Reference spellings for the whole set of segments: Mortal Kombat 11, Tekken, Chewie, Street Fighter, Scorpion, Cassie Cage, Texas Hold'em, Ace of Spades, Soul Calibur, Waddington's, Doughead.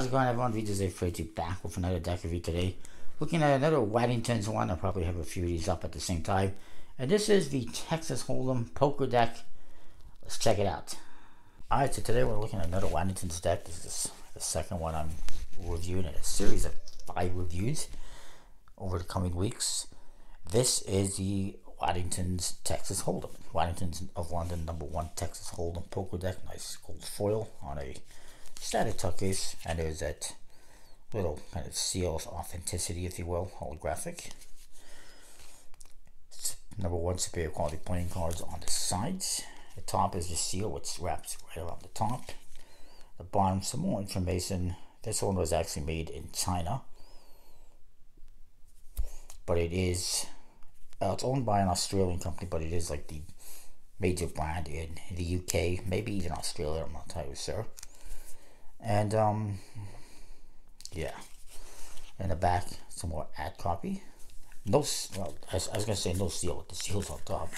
How's it going, everyone? VJ's Afraid back with another deck review today. Looking at another Waddington's one. I'll probably have a few of these up at the same time. And this is the Texas Hold'em poker deck. Let's check it out. Alright, so today we're looking at another Waddington's deck. This is the second one I'm reviewing in a series of 5 reviews over the coming weeks. This is the Waddington's Texas Hold'em. Waddington's of London, #1 Texas Hold'em poker deck. Nice gold foil on a static tuck case, and there's that little kind of seal of authenticity, if you will, holographic. It's #1 superior quality playing cards on the sides. The top is the seal, which wraps right around the top. The bottom, some more information. This one was actually made in China, but it is it's owned by an Australian company, but it is like the major brand in the UK, maybe even Australia, I'm not entirely sure. And yeah, in the back, some more ad copy. No, well, I was gonna say no seal, with the seals on top.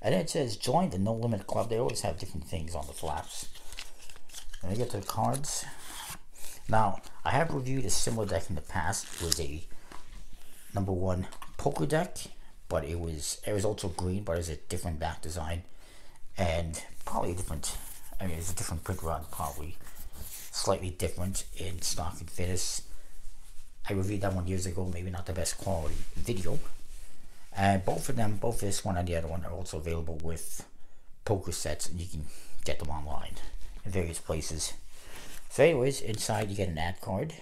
And it says join the No Limit Club. They always have different things on the flaps. Let me get to the cards. Now, I have reviewed a similar deck in the past. It was a #1 poker deck, but it was also green, but it was a different back design and probably a different. I mean, it's a different print run, probably. Slightly different in stock and finish. I reviewed that one years ago, maybe not the best quality video. And both of them, both this one and the other one, are also available with poker sets, and you can get them online in various places. So anyways, inside you get an ad card.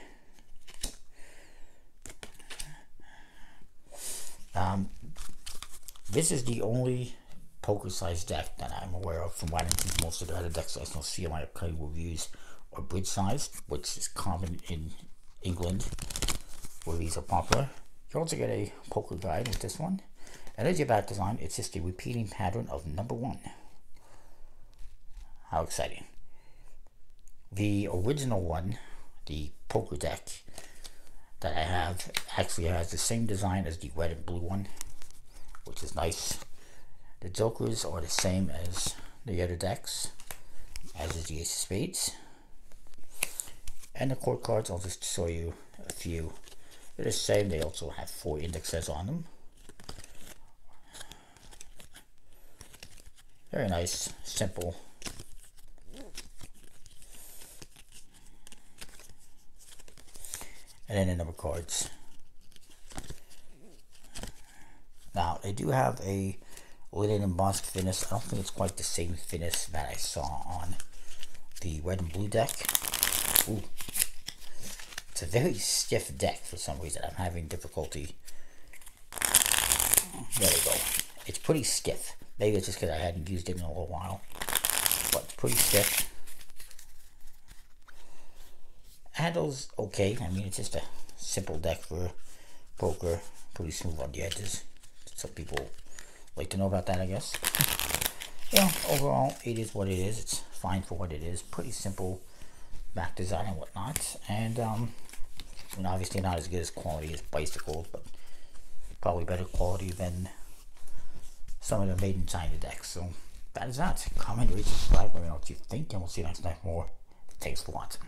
This is the only poker sized deck that I'm aware of from Waddington's. Most of the other decks I still see in my upcoming reviews are bridge sized, which is common in England where these are popular. You also get a poker guide with this one, and as your back design, it's just a repeating pattern of #1. How exciting. The original one, the poker deck that I have, actually has the same design as the red and blue one, which is nice. The jokers are the same as the other decks, as is the Ace of Spades. And the court cards, I'll just show you a few. They're the same. They also have 4 indexes on them. Very nice, simple. And then the number cards. Now, they do have a linen embossed finish. I don't think it's quite the same finish that I saw on the red and blue deck. Ooh. It's a very stiff deck for some reason. I'm having difficulty. There we go. It's pretty stiff. Maybe it's just because I hadn't used it in a little while. But it's pretty stiff. Handles okay. I mean, it's just a simple deck for poker. Pretty smooth on the edges. Some people like to know about that, I guess. Yeah, overall, it is what it is. It's fine for what it is. Pretty simple back design and whatnot, and obviously not as good as quality as Bicycle, but probably better quality than some of the made in China decks. So that is that. Comment, rate, subscribe, let me know what you think, and we'll see you next time for more. Thanks for watching.